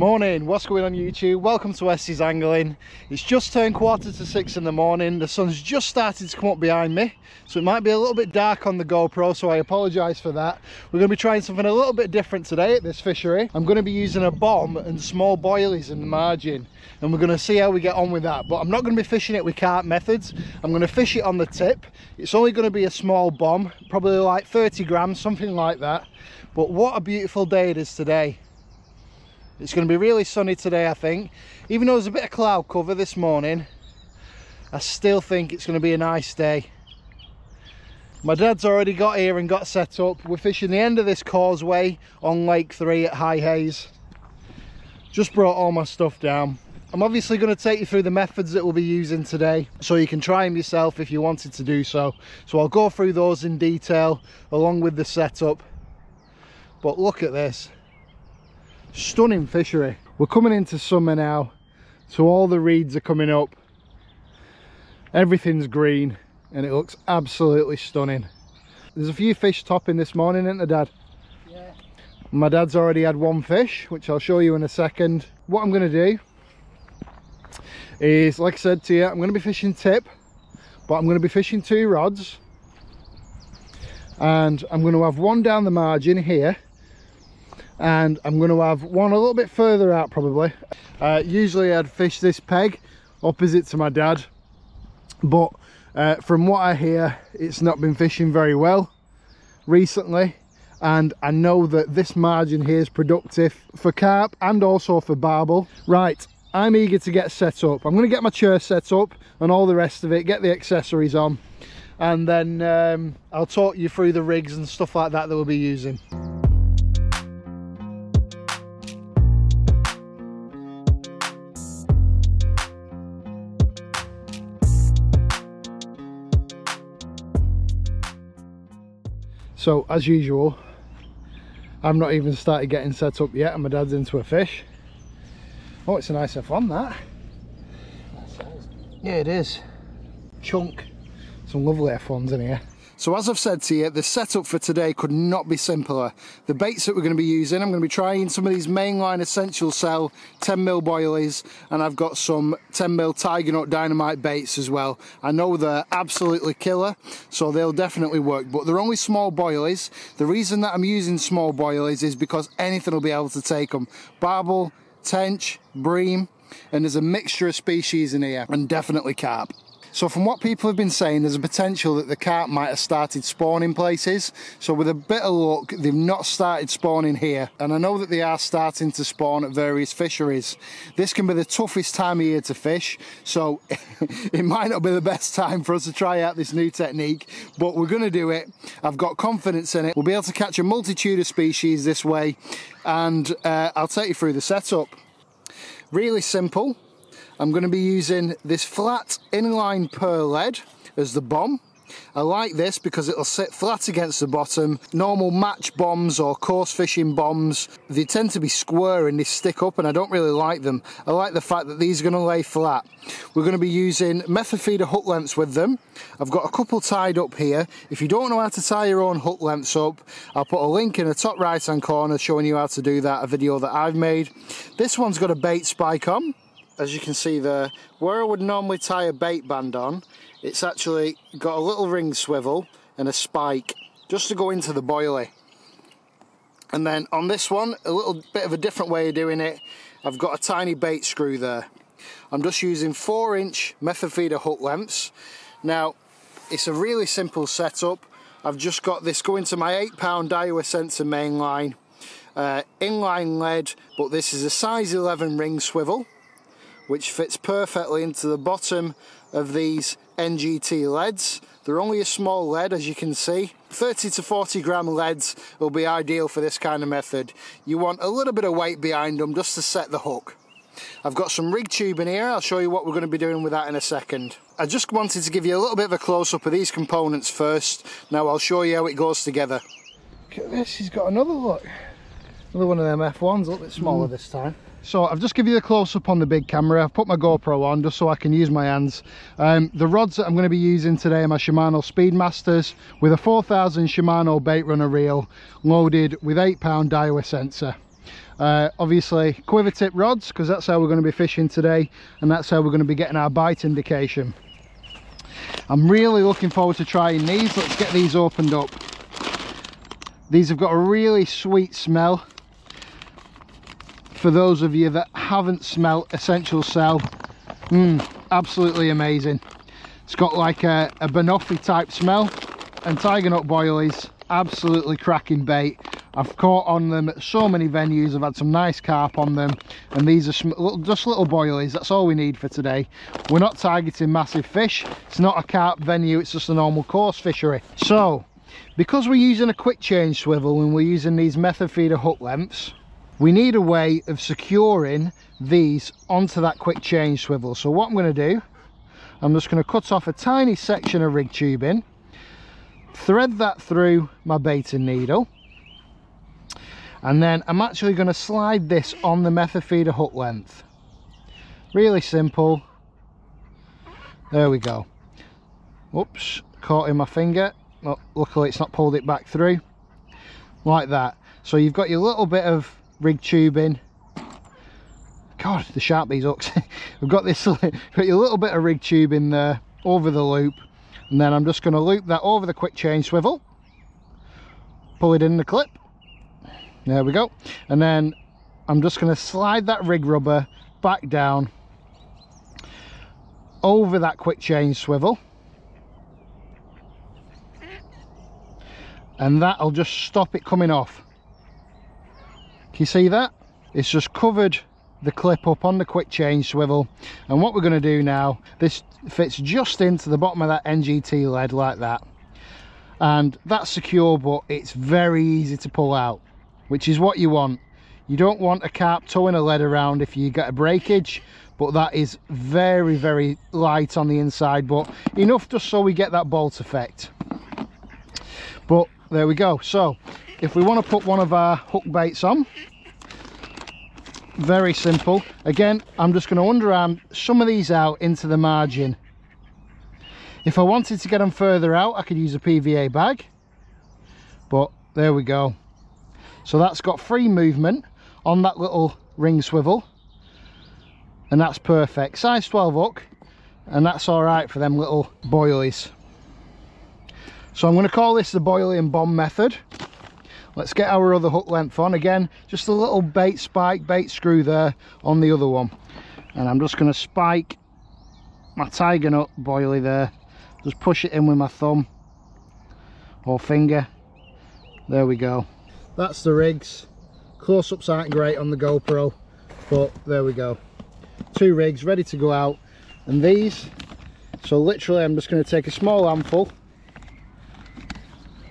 Morning, what's going on YouTube? Welcome to Westy's Angling. It's just turned 5:45 in the morning. The sun's just started to come up behind me, so it might be a little bit dark on the GoPro, so I apologise for that. We're going to be trying something a little bit different today at this fishery. I'm going to be using a bomb and small boilies in the margin, and we're going to see how we get on with that. But I'm not going to be fishing it with carp methods. I'm going to fish it on the tip. It's only going to be a small bomb, probably like 30 grams, something like that. But what a beautiful day it is today. It's going to be really sunny today, I think. Even though there's a bit of cloud cover this morning, I still think it's going to be a nice day. My dad's already got here and got set up. We're fishing the end of this causeway on Lake 3 at High Haze. Just brought all my stuff down. I'm obviously going to take you through the methods that we'll be using today, so you can try them yourself if you wanted to do so. So I'll go through those in detail along with the setup. But look at this. Stunning fishery. We're coming into summer now, so all the reeds are coming up, everything's green, and it looks absolutely stunning. There's a few fish topping this morning, isn't there, Dad? Yeah. My dad's already had one fish, which I'll show you in a second. What I'm going to do is, like I said to you, I'm going to be fishing tip, but I'm going to be fishing two rods, and I'm going to have one down the margin here, and I'm going to have one a little bit further out probably. Usually I'd fish this peg opposite to my dad, but from what I hear, it's not been fishing very well recently, and I know that this margin here is productive for carp and also for barbel. Right, I'm eager to get set up. I'm going to get my chair set up and all the rest of it, get the accessories on, and then I'll talk you through the rigs and stuff like that that we'll be using. So, as usual, I've not even started getting set up yet and my dad's into a fish. Oh, it's a nice F1, that. Yeah, it is. Chunk. Some lovely F1s in here. So as I've said to you, the setup for today could not be simpler. The baits that we're going to be using, I'm going to be trying some of these Mainline Essential Cell 10mm boilies, and I've got some 10mm Tiger Nut Dynamite baits as well. I know they're absolutely killer, so they'll definitely work, but they're only small boilies. The reason that I'm using small boilies is because anything will be able to take them. Barbel, tench, bream, and there's a mixture of species in here, and definitely carp. So from what people have been saying, there's a potential that the carp might have started spawning places. So with a bit of luck, they've not started spawning here. And I know that they are starting to spawn at various fisheries. This can be the toughest time of year to fish, so it might not be the best time for us to try out this new technique, but we're going to do it. I've got confidence in it. We'll be able to catch a multitude of species this way, and I'll take you through the setup. Really simple. I'm going to be using this flat inline pearl lead as the bomb. I like this because it'll sit flat against the bottom. Normal match bombs or coarse fishing bombs, they tend to be square and they stick up, and I don't really like them. I like the fact that these are going to lay flat. We're going to be using method feeder hook lengths with them. I've got a couple tied up here. If you don't know how to tie your own hook lengths up, I'll put a link in the top right hand corner showing you how to do that, a video that I've made. This one's got a bait spike on. As you can see there, where I would normally tie a bait band on, it's actually got a little ring swivel and a spike just to go into the boilie. And then on this one, a little bit of a different way of doing it, I've got a tiny bait screw there. I'm just using 4-inch method feeder hook lengths. Now, it's a really simple setup. I've just got this going to my 8-pound Daiwa Sensor mainline, inline lead, but this is a size 11 ring swivel, which fits perfectly into the bottom of these NGT leads. They're only a small lead, as you can see. 30 to 40 gram leads will be ideal for this kind of method. You want a little bit of weight behind them just to set the hook. I've got some rig tube in here. I'll show you what we're going to be doing with that in a second. I just wanted to give you a little bit of a close-up of these components first. Now I'll show you how it goes together. Look at this, he's got another look. Another one of them F1s, a little bit smaller this time. So I've just given you a close-up on the big camera. I've put my GoPro on just so I can use my hands. The rods that I'm going to be using today are my Shimano Speedmasters with a 4000 Shimano Bait Runner reel loaded with 8-pound Daiwa Sensor. Obviously quiver tip rods, because that's how we're going to be fishing today, and that's how we're going to be getting our bite indication. I'm really looking forward to trying these. Let's get these opened up. These have got a really sweet smell. For those of you that haven't smelled Essential Cell, absolutely amazing. It's got like a banoffee type smell, and tiger nut boilies, absolutely cracking bait. I've caught on them at so many venues. I've had some nice carp on them, and these are just little boilies. That's all we need for today. We're not targeting massive fish. It's not a carp venue, it's just a normal course fishery. So because we're using a quick change swivel and we're using these method feeder hook lengths, we need a way of securing these onto that quick change swivel. So what I'm going to do, I'm just going to cut off a tiny section of rig tubing, thread that through my baiting needle, and then I'm actually going to slide this on the method feeder hook length. Really simple. There we go. Oops, caught in my finger. Oh, luckily it's not pulled it back through. Like that. So you've got your little bit of rig tubing. God, the sharp these hooks. We've got this, got your little bit of rig tubing there over the loop, and then I'm just going to loop that over the quick change swivel, pull it in the clip. There we go. And then I'm just going to slide that rig rubber back down over that quick change swivel, and that'll just stop it coming off. Can you see that? It's just covered the clip up on the quick change swivel. And what we're going to do now, this fits just into the bottom of that NGT lead like that, and that's secure, but it's very easy to pull out, which is what you want. You don't want a carp towing a lead around if you get a breakage, but that is very, very light on the inside, but enough just so we get that bolt effect. But there we go. So if we want to put one of our hook baits on, very simple. Again, I'm just going to underarm some of these out into the margin. If I wanted to get them further out, I could use a PVA bag, but there we go. So that's got free movement on that little ring swivel, and that's perfect. Size 12 hook, and that's all right for them little boilies. So I'm going to call this the boilie and bomb method. Let's get our other hook length on. Again, just a little bait spike, bait screw there on the other one, and I'm just going to spike my tiger nut boilie there, just push it in with my thumb or finger. There we go. That's the rigs. Close-ups aren't great on the GoPro, but there we go. Two rigs ready to go out. And these, so literally I'm just going to take a small handful.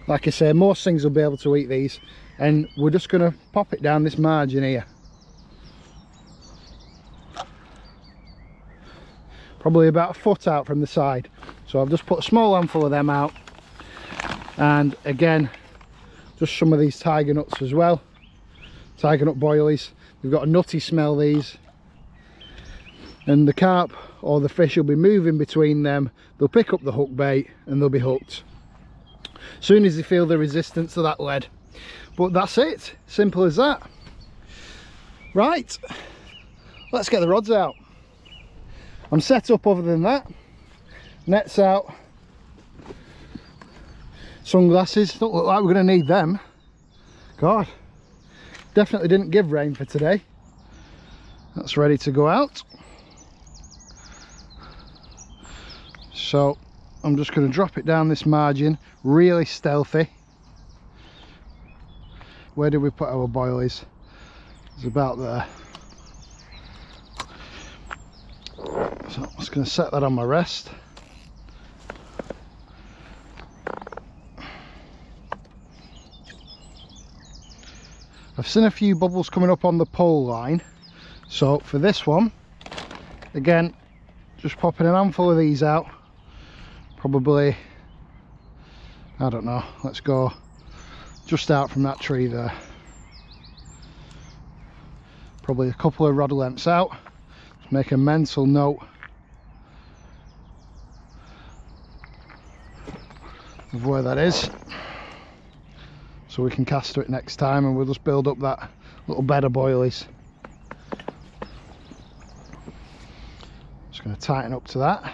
Like I say, most things will be able to eat these, and we're just going to pop it down this margin here. Probably about a foot out from the side. So I've just put a small handful of them out, and again, just some of these tiger nuts as well. Tiger nut boilies. They've got a nutty smell, these. And the carp or the fish will be moving between them. They'll pick up the hook bait and they'll be hooked as soon as they feel the resistance of that lead. But that's it. Simple as that. Right. Let's get the rods out. I'm set up other than that. Net's out. Sunglasses, don't look like we're going to need them. God, definitely didn't give rain for today. That's ready to go out. So I'm just going to drop it down this margin, really stealthy. Where did we put our boilies? It's about there. So I'm just going to set that on my rest. I've seen a few bubbles coming up on the pole line, so for this one, again, just popping a handful of these out. Probably, I don't know, let's go just out from that tree there. Probably a couple of rod lengths out. Let's make a mental note of where that is, so we can cast to it next time, and we'll just build up that little bed of boilies. Just going to tighten up to that.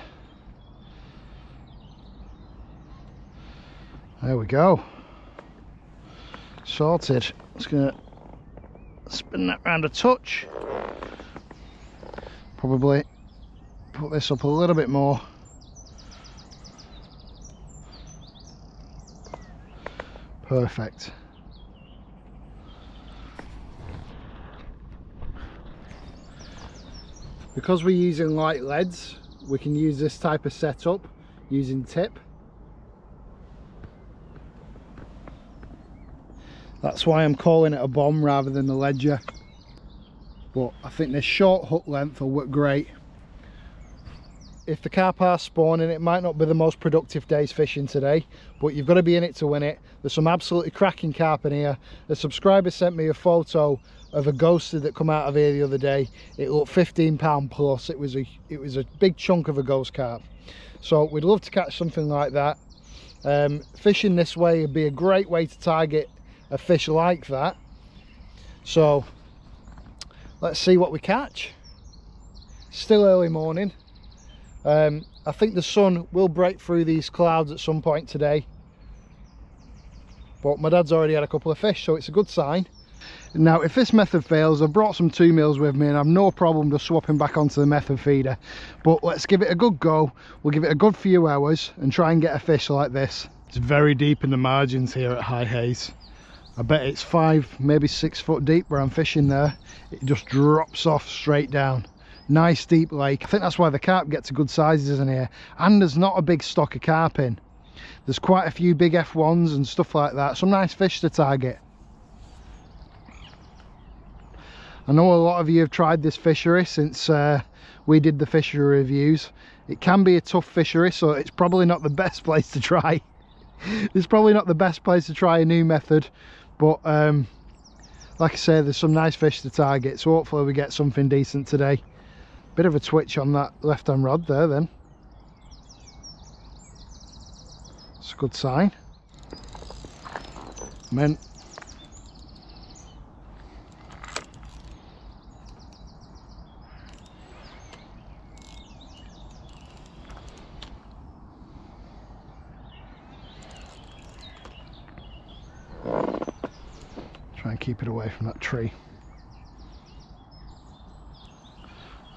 There we go. Sorted. Just going to spin that round a touch. Probably put this up a little bit more. Perfect. Because we're using light leads, we can use this type of setup using tip. That's why I'm calling it a bomb rather than a ledger. But I think this short hook length will work great. If the carp are spawning, it might not be the most productive day's fishing today, but you've got to be in it to win it. There's some absolutely cracking carp in here. A subscriber sent me a photo of a ghosted that come out of here the other day. It looked £15 plus. It was a big chunk of a ghost carp. So we'd love to catch something like that. Fishing this way would be a great way to target a fish like that. So let's see what we catch. Still early morning. I think the sun will break through these clouds at some point today, but my dad's already had a couple of fish, so it's a good sign. Now if this method fails, I've brought some 2mm with me and I've no problem just swapping back onto the method feeder, but let's give it a good go. We'll give it a good few hours and try and get a fish like this. It's very deep in the margins here at High Haze. I bet it's 5 maybe 6 foot deep where I'm fishing there. It just drops off straight down. Nice deep lake. I think that's why the carp get to good sizes in here, and there's not a big stock of carp in. There's quite a few big F1s and stuff like that. Some nice fish to target. I know a lot of you have tried this fishery since we did the fishery reviews. It can be a tough fishery, so it's probably not the best place to try. It's probably not the best place to try a new method, but like I say, there's some nice fish to target, so hopefully we get something decent today. Bit of a twitch on that left hand rod there then. It's a good sign. Come in. Try and keep it away from that tree.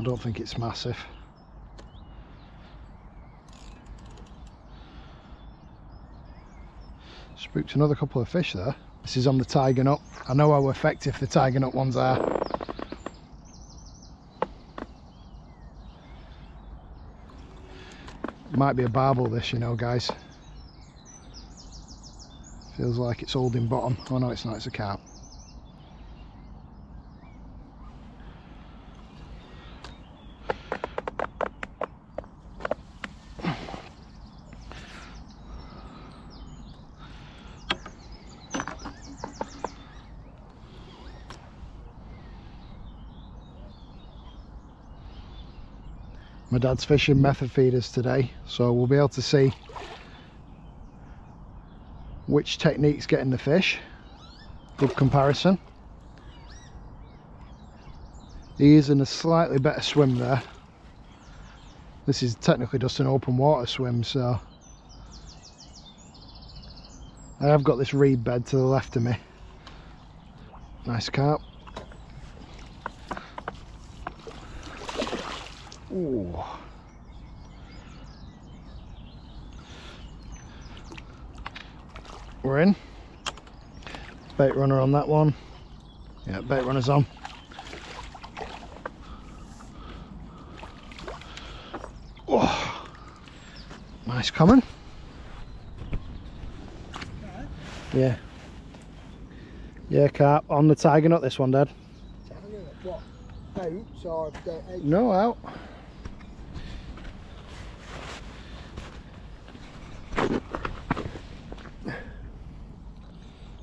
I don't think it's massive. Spooked another couple of fish there. This is on the tiger nut. I know how effective the tiger nut ones are. It might be a barbel this, you know, guys. Feels like it's holding bottom. Oh no, it's not, it's a carp. My dad's fishing method feeders today, so we'll be able to see which technique's getting the fish. Good comparison. He is in a slightly better swim there. This is technically just an open water swim, so I have got this reed bed to the left of me. Nice carp. Ooh. We're in. Bait runner on that one. Yeah, bait runner's on. Oh. Nice common. Yeah. Yeah, carp on the tiger nut, this one, Dad. No, out.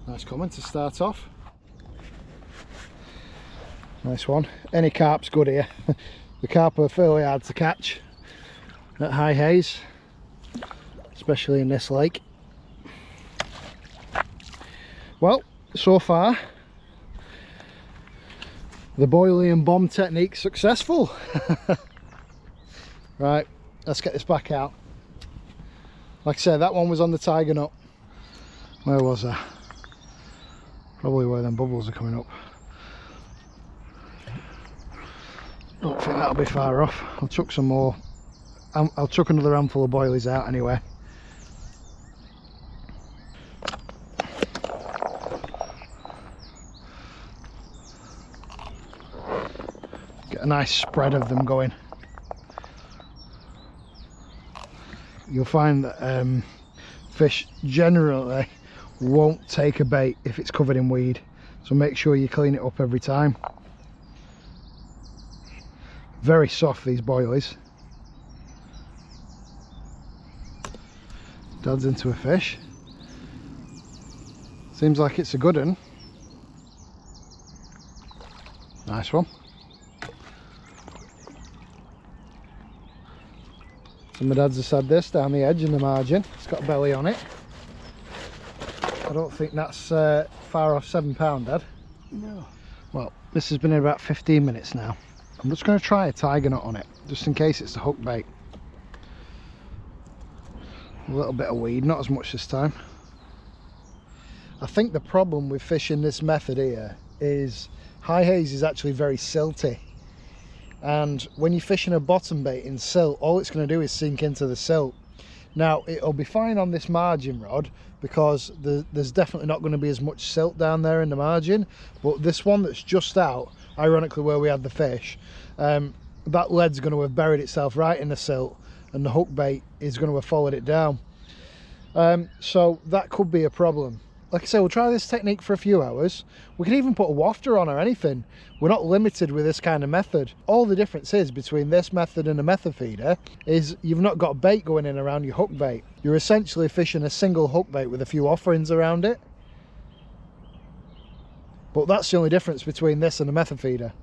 Nice comment to start off. Nice one. Any carp's good here. The carp are fairly hard to catch at High Haze, especially in this lake. Well, so far the boilie and bomb technique successful. Right, let's get this back out. Like I said, that one was on the Tiger Nut. Where was I? Probably where them bubbles are coming up. Don't think that'll be far off. I'll chuck some more. I'll chuck another handful of boilies out anyway. Get a nice spread of them going. You'll find that fish generally won't take a bait if it's covered in weed, so make sure you clean it up every time. Very soft, these boilies. Dads into a fish. Seems like it's a good one. Nice one. So my dads have had this down the edge in the margin. It's got a belly on it. I don't think that's far off 7 pound, Dad. No. Well, this has been in about 15 minutes now. I'm just going to try a Tiger Nut on it, just in case it's a hook bait. A little bit of weed, not as much this time. I think the problem with fishing this method here is High Haze is actually very silty, and when you're fishing a bottom bait in silt, all it's going to do is sink into the silt. Now it'll be fine on this margin rod because there's definitely not going to be as much silt down there in the margin, but this one that's just out, ironically where we had the fish, that lead's going to have buried itself right in the silt, and the hook bait is going to have followed it down. So that could be a problem. Like I say, we'll try this technique for a few hours. We can even put a wafter on or anything. We're not limited with this kind of method. All the difference is between this method and a method feeder is you've not got bait going in around your hook bait. You're essentially fishing a single hook bait with a few offerings around it. But that's the only difference between this and a method feeder.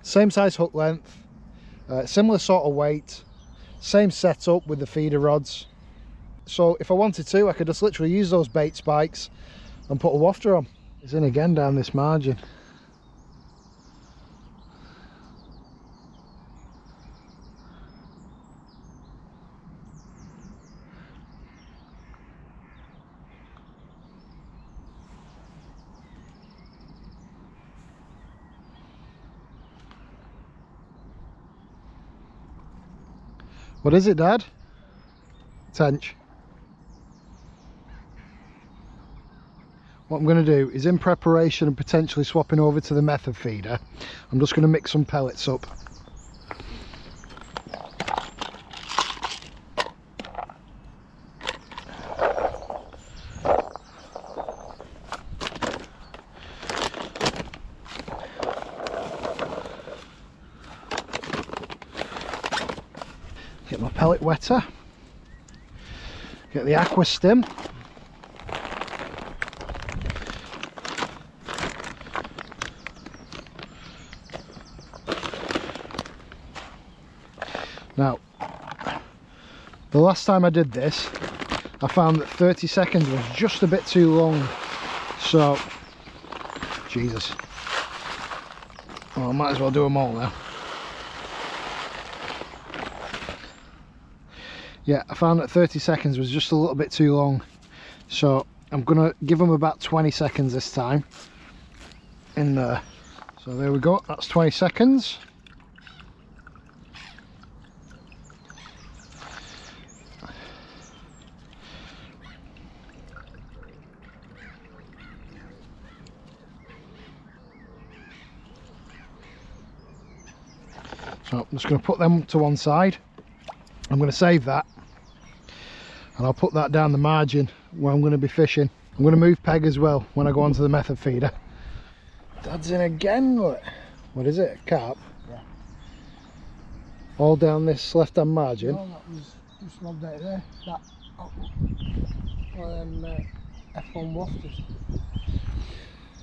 Same size hook length, similar sort of weight, same setup with the feeder rods. So if I wanted to, I could just literally use those bait spikes and put a wafter on. It's in again down this margin. What is it, Dad? Tench. What I'm going to do is, in preparation and potentially swapping over to the method feeder, I'm just going to mix some pellets up. Get my pellet wetter. Get the Aquastim. Now, the last time I did this, I found that 30 seconds was just a bit too long. So, Jesus. Well, I might as well do them all now. Yeah, I found that 30 seconds was just a little bit too long. So, I'm going to give them about 20 seconds this time. In there. So, there we go. That's 20 seconds. So I'm just going to put them to one side. I'm going to save that, and I'll put that down the margin where I'm going to be fishing. I'm going to move peg as well when I go onto the method feeder. Dad's in again, look. What is it, a carp? Yeah. All down this left-hand margin? No, that was just lobbed out there. That, F1 wafters.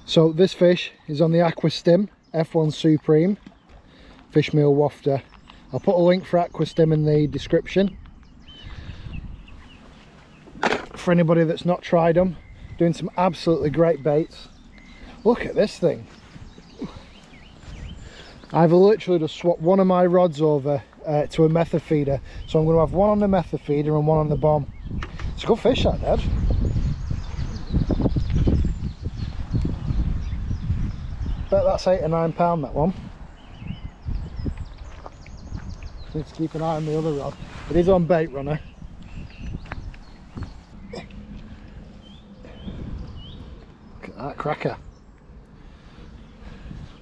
So this fish is on the Aquastim F1 Supreme fish meal wafter. I'll put a link for Aquastim in the description for anybody that's not tried them. Doing some absolutely great baits. Look at this thing. I've literally just swapped one of my rods over to a method feeder, so I'm going to have one on the method feeder and one on the bomb. It's a good fish, that, Dad. Bet that's £8 or £9, that one. Need to keep an eye on the other rod. It is on Bait Runner. Look at that cracker.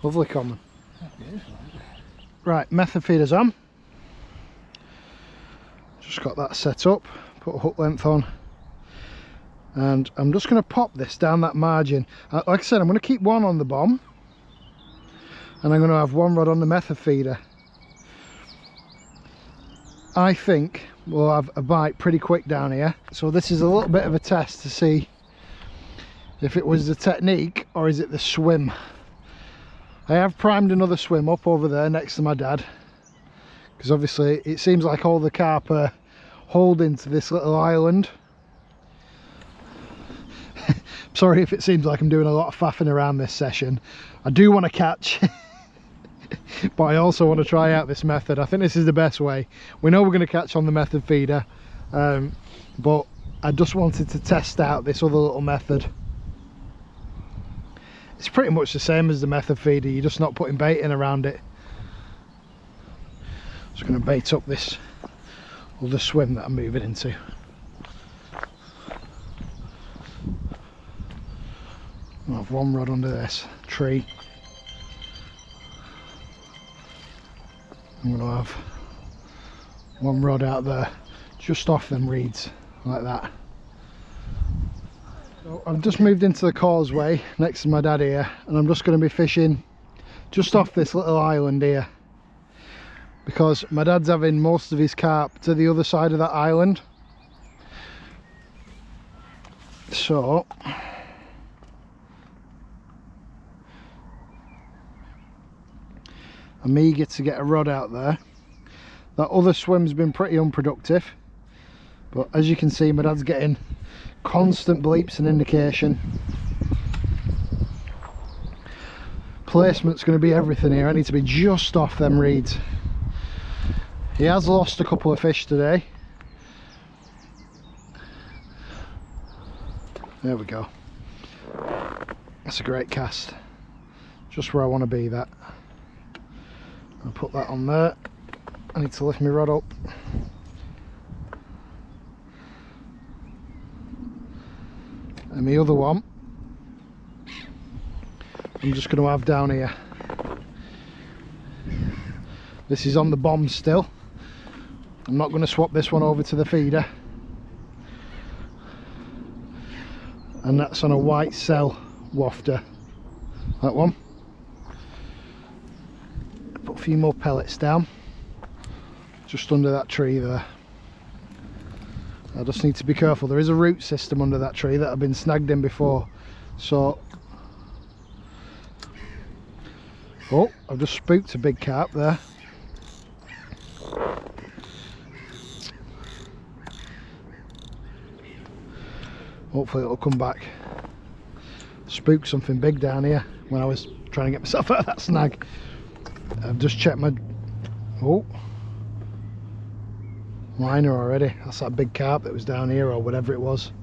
Lovely common. Right, method feeder's on. Just got that set up, put a hook length on, and I'm just going to pop this down that margin. Like I said, I'm going to keep one on the bomb and I'm going to have one rod on the method feeder. I think we'll have a bite pretty quick down here. So this is a little bit of a test to see if it was the technique or is it the swim. I have primed another swim up over there next to my dad, because obviously it seems like all the carp are holding to this little island. Sorry if it seems like I'm doing a lot of faffing around this session. I do want to catch, but I also want to try out this method. I think this is the best way. We know we're going to catch on the method feeder, but I just wanted to test out this other little method. It's pretty much the same as the method feeder, you're just not putting bait in around it. Just going to bait up this other swim that I'm moving into. I'll have one rod under this tree. I'm going to have one rod out there, just off them reeds, like that. So I've just moved into the causeway next to my dad here, and I'm just going to be fishing just off this little island here, because my dad's having most of his carp to the other side of that island. So I'm eager to get a rod out there. That other swim's been pretty unproductive, but as you can see, my dad's getting constant bleeps and indication. Placement's going to be everything here. I need to be just off them reeds. He has lost a couple of fish today. There we go. That's a great cast. Just where I want to be, that. I'll put that on there. I need to lift my rod up. And the other one, I'm just going to have down here. This is on the bomb still. I'm not going to swap this one over to the feeder. And that's on a white cell wafter. That one. Put a few more pellets down just under that tree there. I just need to be careful, there is a root system under that tree that I've been snagged in before, so oh, I've just spooked a big carp there. Hopefully it'll come back. Spooked something big down here when I was trying to get myself out of that snag. I've just checked my oh liner already. That's that big carp that was down here, or whatever it was.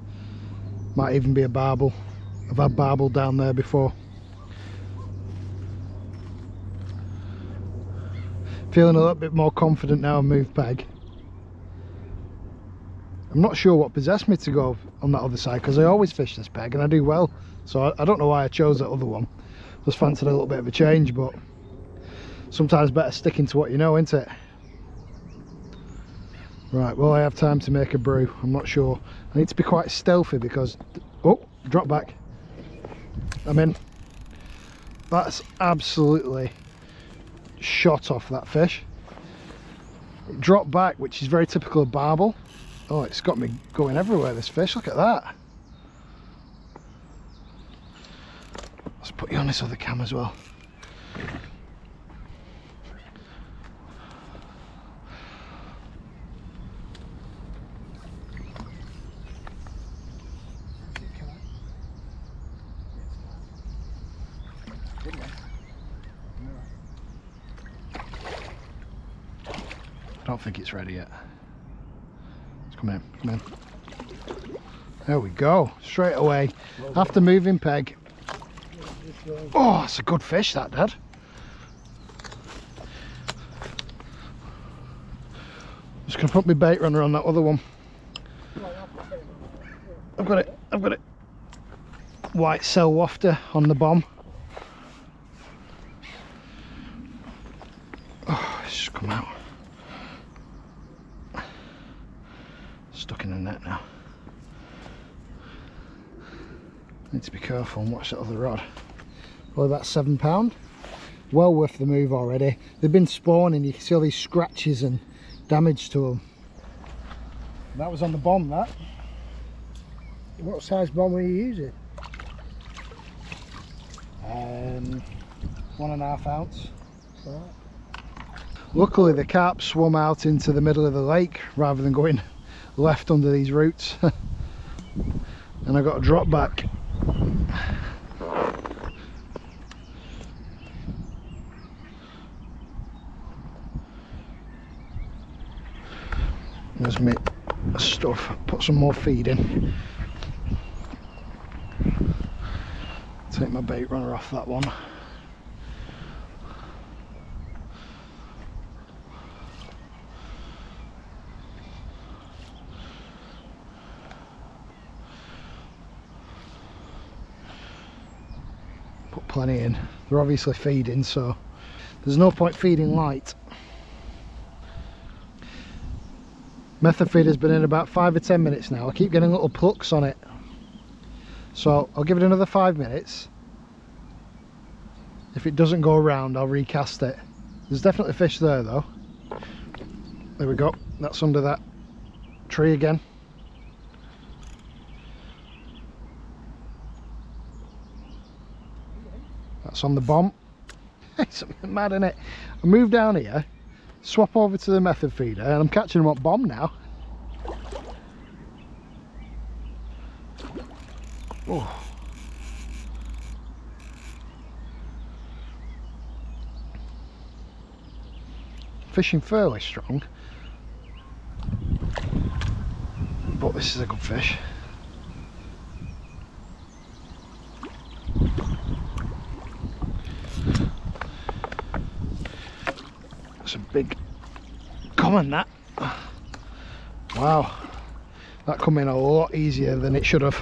Might even be a barbel. I've had barbel down there before. Feeling a little bit more confident now I moved peg. I'm not sure what possessed me to go on that other side, because I always fish this peg and I do well, so I don't know why I chose that other one. Just fancied a little bit of a change, but sometimes better sticking to what you know, isn't it? Right, well, I have time to make a brew, I'm not sure. I need to be quite stealthy because oh, drop back. I'm in. That's absolutely shot off that fish. It dropped back, which is very typical of barbel. Oh, it's got me going everywhere, this fish. Look at that. Let's put you on this other cam as well. I don't think it's ready yet. Let's come in, come in. There we go, straight away. After moving peg. Oh, that's a good fish that, Dad. Just gonna put my bait runner on that other one. I've got it, I've got it. White cell wafter on the bomb. Oh, it's just come out. Stuck in the net now. Need to be careful and watch that other rod. Well, that's 7 pound. Well worth the move already. They've been spawning, you can see all these scratches and damage to them. That was on the bomb, that. What size bomb were you using? 1.5 ounce. So. Luckily the carp swum out into the middle of the lake rather than going left under these roots. And I got a drop back. There's my stuff, put some more feed in. Take my bait runner off that one. Put plenty in. They're obviously feeding, so there's no point feeding light. Method feed has been in about 5 or 10 minutes now. I keep getting little plucks on it. So I'll give it another 5 minutes. If it doesn't go around, I'll recast it. There's definitely fish there though. There we go, that's under that tree again. That's on the bomb. It's mad, isn't it? I move down here, swap over to the method feeder, and I'm catching them on bomb now. Oh. Fishing fairly strong, but this is a good fish. That's a big common, that. Wow, that come in a lot easier than it should have.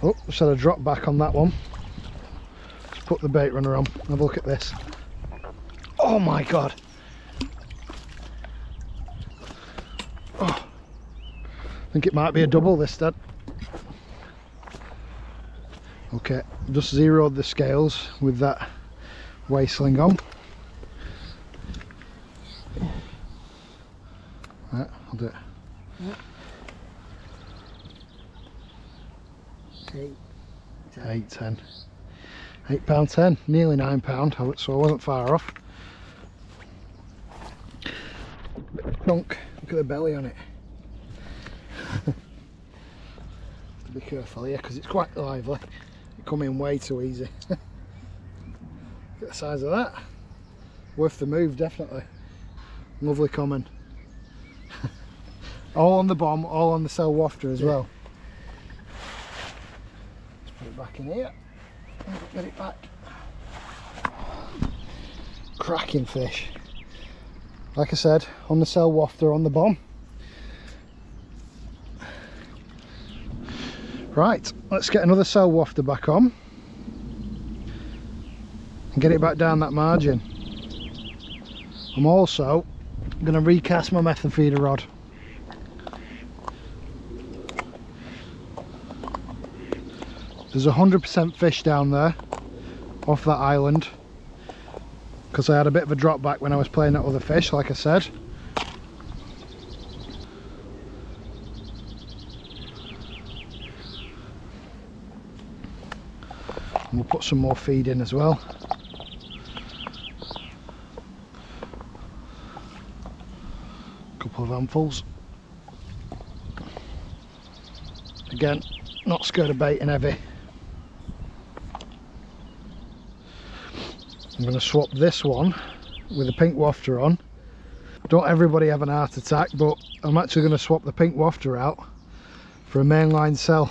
Oh, just had a drop back on that one. Let's put the bait runner on. Have a look at this. Oh my god! Oh, I think it might be a double this, Dad. Okay, just zeroed the scales with that waistling on. Right, I'll do it. Yeah. 8.10. 8 pound 10, nearly 9 pound, so I wasn't far off. Bit of punk. Look at the belly on it. Be careful here because it's quite lively. It come in way too easy. Look at the size of that. Worth the move, definitely. Lovely common. All on the bomb, all on the cell wafter as well. Put it back in here, get it back. Cracking fish. Like I said, on the cell wafter, on the bomb. Right, let's get another cell wafter back on. And get it back down that margin. I'm also going to recast my method feeder rod. There's 100% fish down there, off that island, because I had a bit of a drop back when I was playing that other fish, like I said. And we'll put some more feed in as well. A couple of handfuls. Again, not scared of baiting heavy. I'm going to swap this one with a pink wafter on Don't everybody have an heart attack, but I'm actually going to swap the pink wafter out for a mainline cell.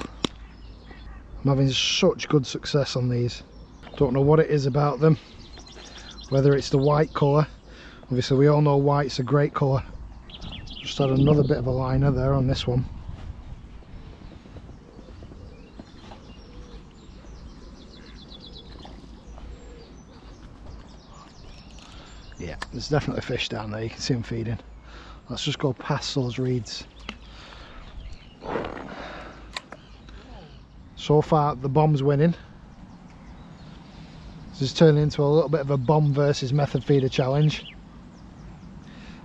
I'm having such good success on these. Don't know what it is about them, whether it's the white colour. Obviously we all know white's a great colour. Just had another bit of a liner there on this one. Yeah, there's definitely fish down there, you can see them feeding. Let's just go past those reeds. So far the bomb's winning. This is turning into a little bit of a bomb versus method feeder challenge.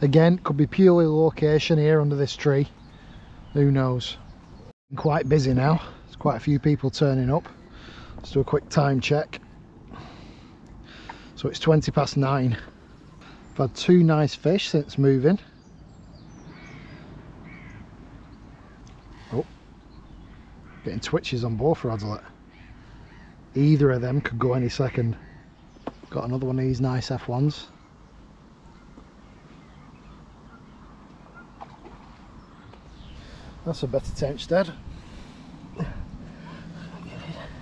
Again, could be purely location here under this tree, who knows. I'm quite busy now, there's quite a few people turning up. Let's do a quick time check. So it's 20 past 9. I've had two nice fish since moving. Oh, getting twitches on both rods. Look, either of them could go any second. Got another one of these nice F1s. That's a better tench, Dad.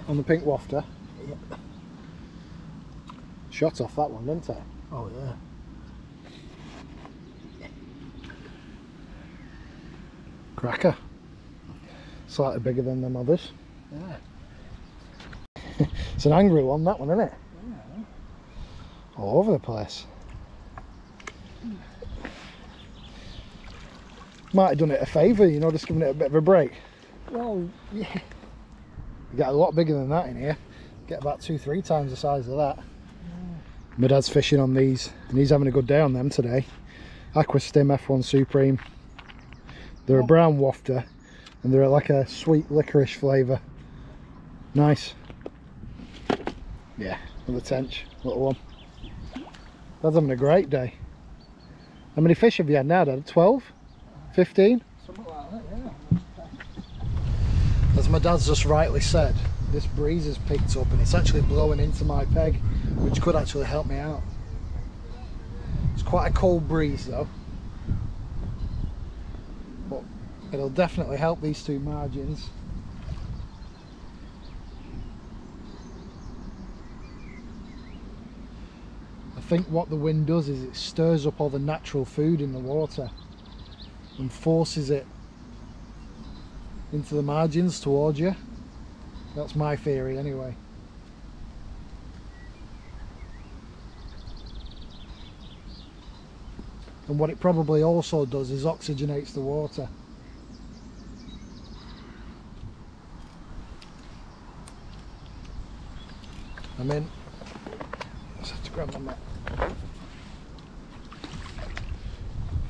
On the pink wafter. Shot off that one, didn't I? Oh yeah. Cracker. Slightly bigger than them others. Yeah. It's an angry one, that one, isn't it? Yeah. All over the place. Mm. Might have done it a favour, you know, just giving it a bit of a break. Well, yeah. You get a lot bigger than that in here. Get about 2-3 times the size of that. Yeah. My dad's fishing on these, and he's having a good day on them today. Aquastim F1 Supreme. They're a brown wafter and they're like a sweet licorice flavour. Nice. Yeah, another tench, little one. Dad's having a great day. How many fish have you had now, Dad? 12? 15? Something like that, yeah. As my dad's just rightly said, this breeze has picked up and it's actually blowing into my peg, which could actually help me out. It's quite a cold breeze though. It'll definitely help these two margins. I think what the wind does is it stirs up all the natural food in the water and forces it into the margins towards you. That's my theory anyway. And what it probably also does is oxygenates the water. I'm in. I just have to grab my mat.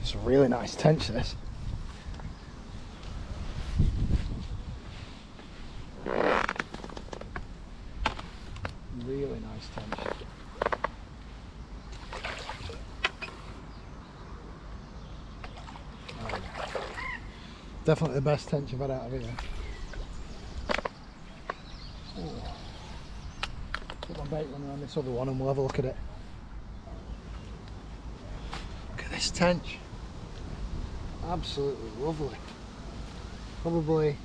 It's a really nice tench, this. Really nice tench. Definitely the best tench I've had out of here. Bait runner on this other one and we'll have a look at it. Look at this tench. Absolutely lovely. Probably, I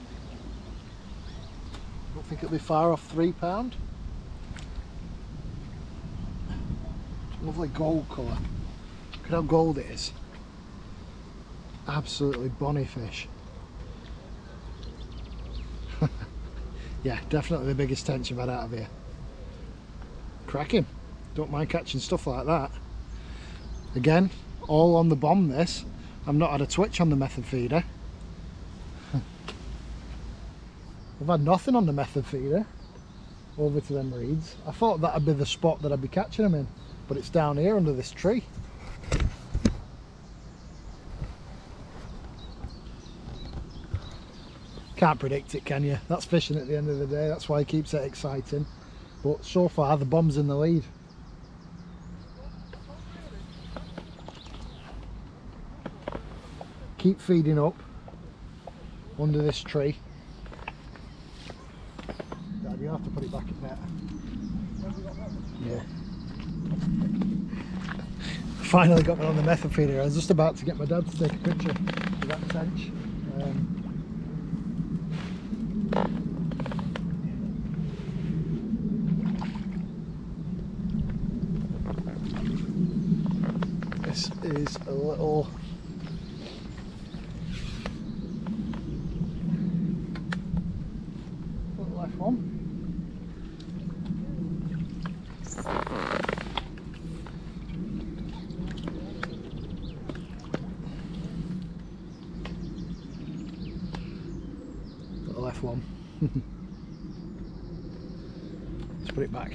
don't think it'll be far off £3. It's a lovely gold colour. Look at how gold it is. Absolutely bonny fish. Yeah, definitely the biggest tench I've had out of here. Cracking. Don't mind catching stuff like that. Again, all on the bomb this. I've not had a twitch on the method feeder. I've had nothing on the method feeder. Over to them reeds. I thought that'd be the spot that I'd be catching them in, but it's down here under this tree. Can't predict it, can you? That's fishing at the end of the day. That's why it keeps it exciting. But so far the bomb's in the lead. Keep feeding up under this tree. Dad, you have to put it back in there. Yeah. finally got one on the method feeder. I was just about to get my dad to take a picture of that tench. This is a little F1. Little F1. Let's put it back.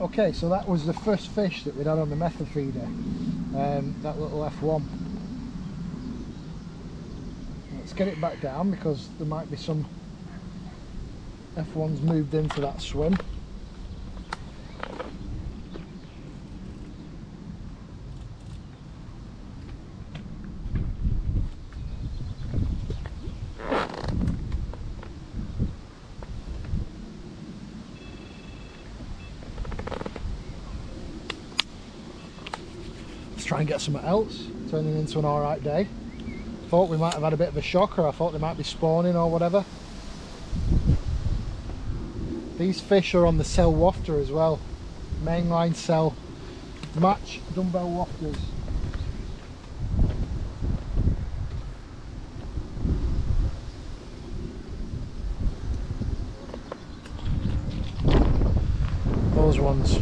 Okay, so that was the first fish that we'd had on the method feeder. That little F1. Let's get it back down because there might be some F1's moved into that swim. Let's try and get something else. Turning into an alright day. Thought we might have had a bit of a shock, or I thought they might be spawning or whatever. These fish are on the cell wafter as well. Mainline cell match dumbbell wafters. Those ones.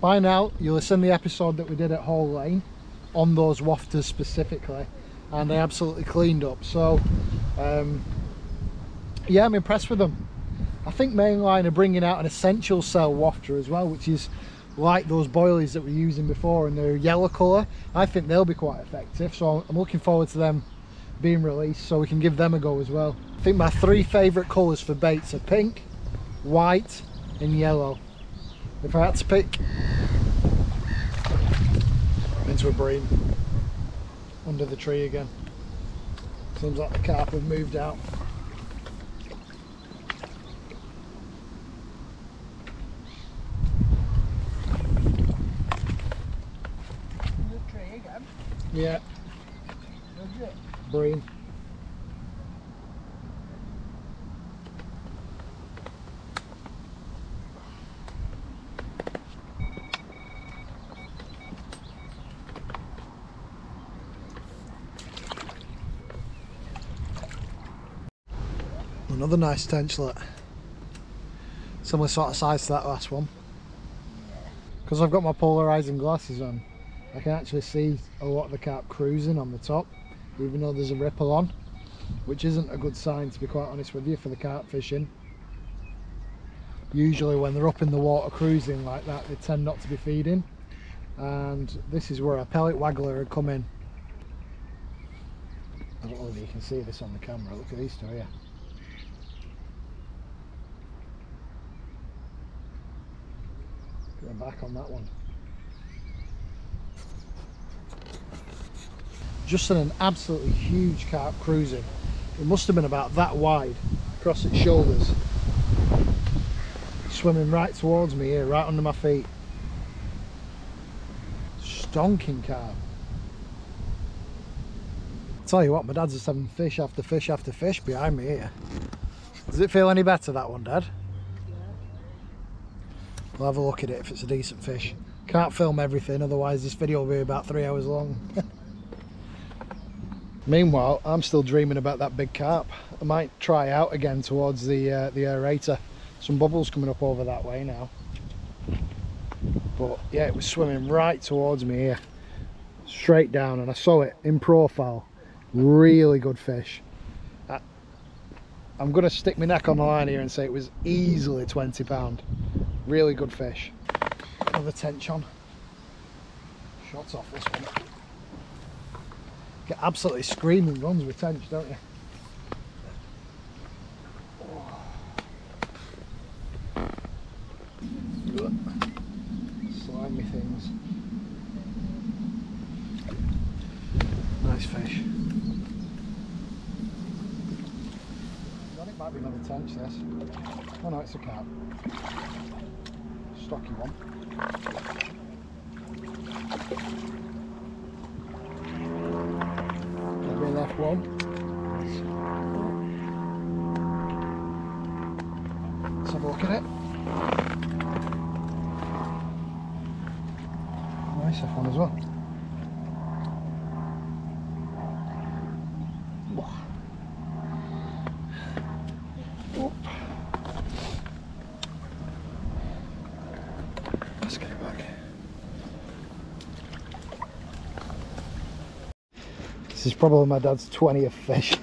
By now you'll have seen the episode that we did at Hall Lane on those wafters specifically, and they absolutely cleaned up. So yeah, I'm impressed with them. I think Mainline are bringing out an essential cell wafter as well, which is like those boilies that we're using before, and they're a yellow colour. I think they'll be quite effective, so I'm looking forward to them being released so we can give them a go as well. I think my three favourite colours for baits are pink, white and yellow. If I had to pick into a bream under the tree again. Seems like the carp have moved out. Yeah. Bream. Another nice tenchlet. Similar sort of size to that last one. Because I've got my polarizing glasses on, I can actually see a lot of the carp cruising on the top, even though there's a ripple on, which isn't a good sign, to be quite honest with you, for the carp fishing. Usually when they're up in the water cruising like that, they tend not to be feeding, and this is where a pellet waggler had come in. I don't know if you can see this on the camera, look at these two here. Get back on that one. Just an absolutely huge carp cruising. It must have been about that wide across its shoulders. Swimming right towards me here, right under my feet. Stonking carp. I'll tell you what, my dad's just having fish after fish after fish behind me here. Does it feel any better, that one, Dad? We'll have a look at it if it's a decent fish. Can't film everything, otherwise this video will be about 3 hours long. Meanwhile, I'm still dreaming about that big carp. I might try out again towards the aerator. Some bubbles coming up over that way now. But yeah, it was swimming right towards me here. Straight down, and I saw it in profile. Really good fish. I'm going to stick my neck on the line here and say it was easily 20 pound. Really good fish. Another tench on. Shots off this one. Get absolutely screaming runs with tench, don't you? Slimy things. Nice fish. I thought it might be another tench, this. Oh no, it's a carp. stocky one. There'll be a left one. Let's have a look at it. Nice F1 as well. This is probably my dad's 20th fish.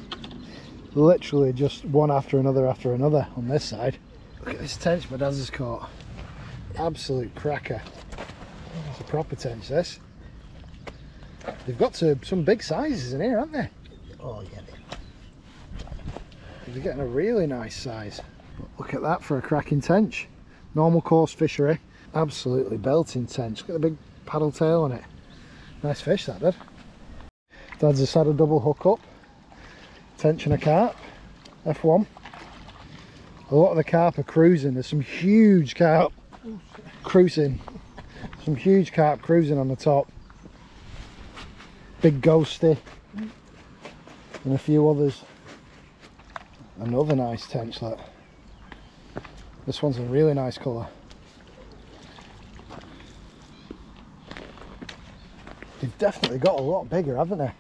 Literally just one after another on this side. Look at this tench my dad's has caught. Absolute cracker. It's a proper tench this. They've got to some big sizes in here, haven't they? Oh yeah. They're getting a really nice size. But look at that for a cracking tench. Normal course fishery. Absolutely belting tench. Look at the big paddle tail on it. Nice fish that did. Dad's a saddle double hook up, tensioner carp, F1. A lot of the carp are cruising, there's some huge carp cruising, some huge carp cruising on the top. Big ghosty and a few others. Another nice tench, look. This one's a really nice colour. They've definitely got a lot bigger, haven't they?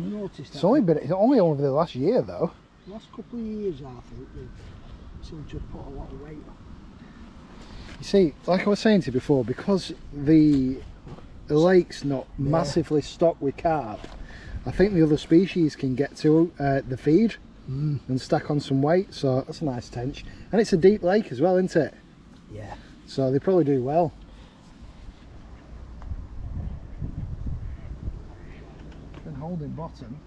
Noticed that. It's only over the last year though. Last couple of years I think they seem to have put a lot of weight on. You see, like I was saying to you before, because the lake's not massively stocked with carp, I think the other species can get to the feed and stack on some weight, so that's a nice tench. And it's a deep lake as well, isn't it? Yeah. So they probably do well. Holding bottom.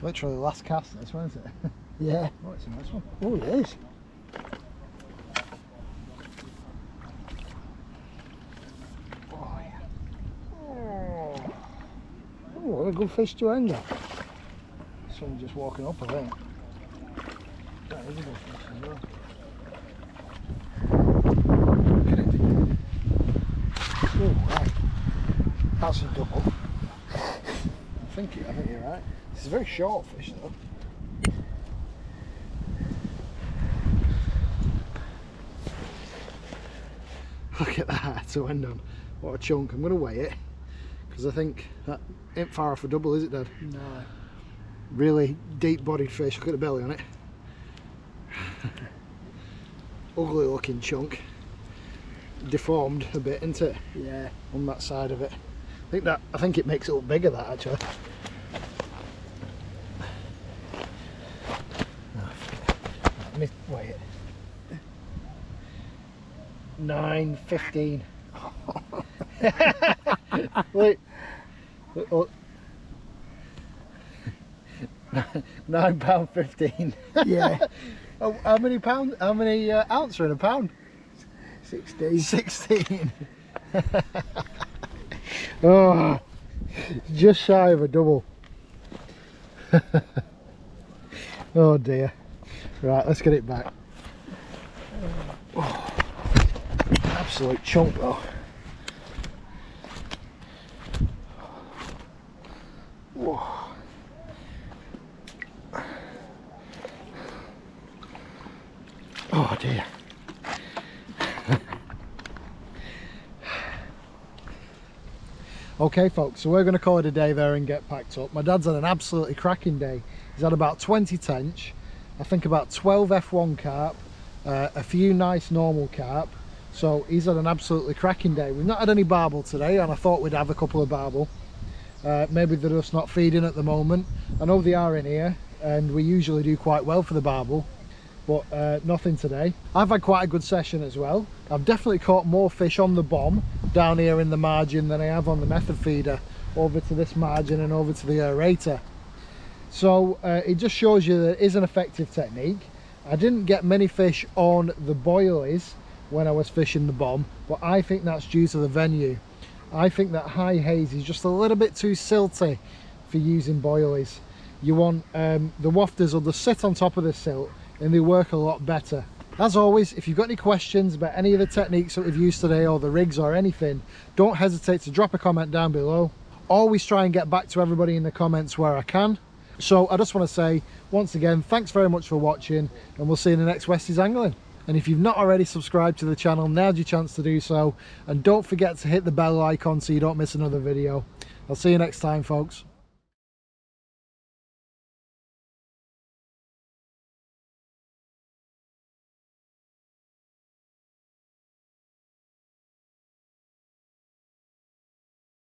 Literally last cast this one, isn't it? Yeah. Oh, it's a nice one. Oh, it is. Oh, yeah. Oh, what a good fish to end on. Someone just walking up, I think. That is a good fish as well. Look at it. Oh, right. That's a double. I think you're right. This is a very short fish though. Look at that to end on. What a chunk. I'm going to weigh it because I think that ain't far off a double, is it, Dad? No. Really deep bodied fish. Look at the belly on it. Ugly looking chunk. Deformed a bit, isn't it? Yeah. On that side of it. I think it makes it look bigger, that actually. Oh, let me weigh it. 9.15. Wait. Oh. £9.15. Yeah. Oh, how many pounds? How many ounce are in a pound? 16. 16. Oh, just shy of a double. Oh dear. Right, let's get it back. Oh, absolute chunk though. Whoa. Oh dear. Okay folks, so we're going to call it a day there and get packed up. My dad's had an absolutely cracking day. He's had about 20 tench, I think about 12 F1 carp, a few nice normal carp. So he's had an absolutely cracking day. We've not had any barbel today and I thought we'd have a couple of barbel. Maybe they're just not feeding at the moment. I know they are in here and we usually do quite well for the barbel, but nothing today. I've had quite a good session as well. I've definitely caught more fish on the bomb down here in the margin than I have on the method feeder, over to this margin and over to the aerator. So it just shows you that it is an effective technique. I didn't get many fish on the boilies when I was fishing the bomb, but I think that's due to the venue. I think that high haze is just a little bit too silty for using boilies. You want the wafters will just sit on top of the silt and they work a lot better. As always, if you've got any questions about any of the techniques that we've used today or the rigs or anything, don't hesitate to drop a comment down below. Always try and get back to everybody in the comments where I can. So I just want to say once again, thanks very much for watching, and we'll see you in the next Westy's Angling. And if you've not already subscribed to the channel, now's your chance to do so, and don't forget to hit the bell icon so you don't miss another video. I'll see you next time, folks.